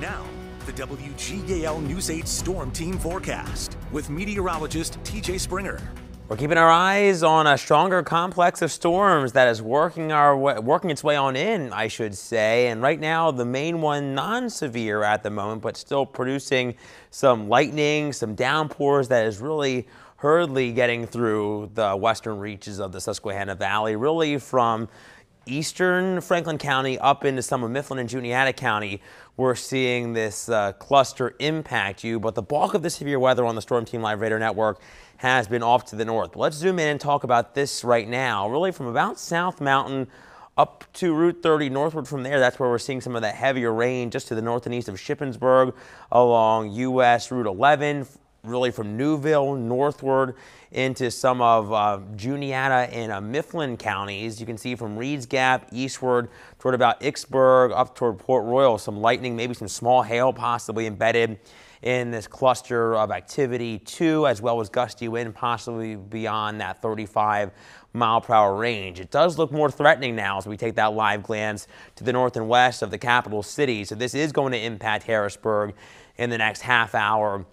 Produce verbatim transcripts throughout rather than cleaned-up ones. Now, the W G A L News eight Storm Team Forecast with meteorologist T J Springer. We're keeping our eyes on a stronger complex of storms that is working our way, working its way on in, I should say. And right now, the main one non-severe at the moment, but still producing some lightning, some downpours that is really hurriedly getting through the western reaches of the Susquehanna Valley, really from eastern Franklin County up into some of Mifflin and Juniata County. We're seeing this uh, cluster impact you, but the bulk of the severe weather on the Storm Team Live Radar Network has been off to the north. But let's zoom in and talk about this right now, really from about South Mountain up to Route thirty northward from there. That's where we're seeing some of that heavier rain, just to the north and east of Shippensburg along U S Route eleven. Really from Newville northward into some of uh, Juniata and uh, Mifflin counties. You can see from Reeds Gap eastward toward about Ickesburg up toward Port Royal, some lightning, maybe some small hail possibly embedded in this cluster of activity too, as well as gusty wind possibly beyond that thirty-five mile per hour range. It does look more threatening now as we take that live glance to the north and west of the capital city. So this is going to impact Harrisburg in the next half hour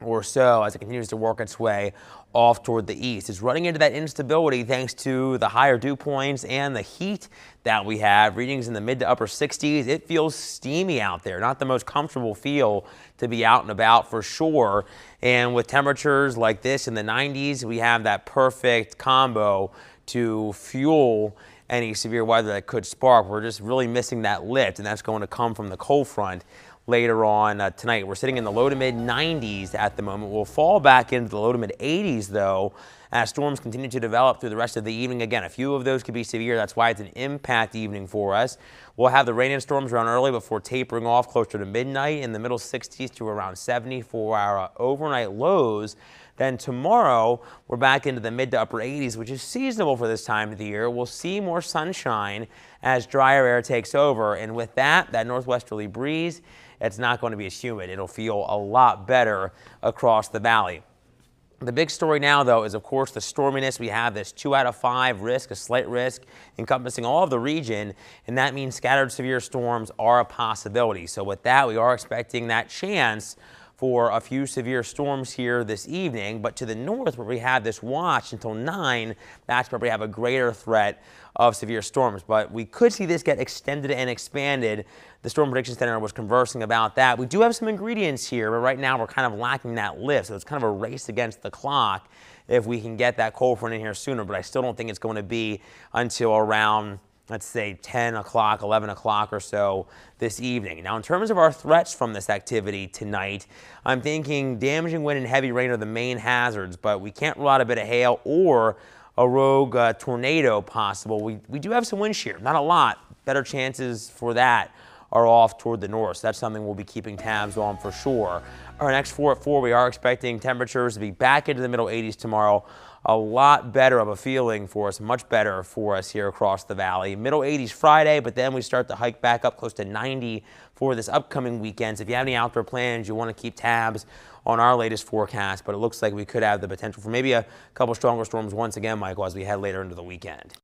or so as it continues to work its way off toward the east. It's running into that instability thanks to the higher dew points and the heat that we have. Readings in the mid to upper sixties. It feels steamy out there. Not the most comfortable feel to be out and about for sure. And with temperatures like this in the nineties, we have that perfect combo to fuel any severe weather that could spark. We're just really missing that lift, and that's going to come from the cold front later on uh, tonight. We're sitting in the low to mid nineties at the moment. We'll fall back into the low to mid eighties though as storms continue to develop through the rest of the evening. Again, a few of those could be severe. That's why it's an impact evening for us. We'll have the rain and storms around early before tapering off closer to midnight in the middle sixties to around seventy for our uh, overnight lows. Then tomorrow, we're back into the mid to upper eighties, which is seasonable for this time of the year. We'll see more sunshine as drier air takes over. And with that, that northwesterly breeze, it's not going to be as humid. It'll feel a lot better across the valley. The big story now, though, is, of course, the storminess. We have this two out of five risk, a slight risk encompassing all of the region, and that means scattered severe storms are a possibility. So with that, we are expecting that chance for a few severe storms here this evening. But to the north, where we have this watch until nine, that's where we have a greater threat of severe storms. But we could see this get extended and expanded. The Storm Prediction Center was conversing about that. We do have some ingredients here, but right now we're kind of lacking that lift. So it's kind of a race against the clock if we can get that cold front in here sooner. But I still don't think it's going to be until around, let's say, ten o'clock, eleven o'clock or so this evening. Now, in terms of our threats from this activity tonight, I'm thinking damaging wind and heavy rain are the main hazards, but we can't rule out a bit of hail or a rogue uh, tornado possible. We, we do have some wind shear, not a lot. Better chances for that are off toward the north. So that's something we'll be keeping tabs on for sure. Our next four at four, we are expecting temperatures to be back into the middle eighties tomorrow. A lot better of a feeling for us, much better for us here across the valley. Middle eighties Friday, but then we start to hike back up close to ninety for this upcoming weekend. So if you have any outdoor plans, you want to keep tabs on our latest forecast, but it looks like we could have the potential for maybe a couple stronger storms once again, Michael, as we head later into the weekend.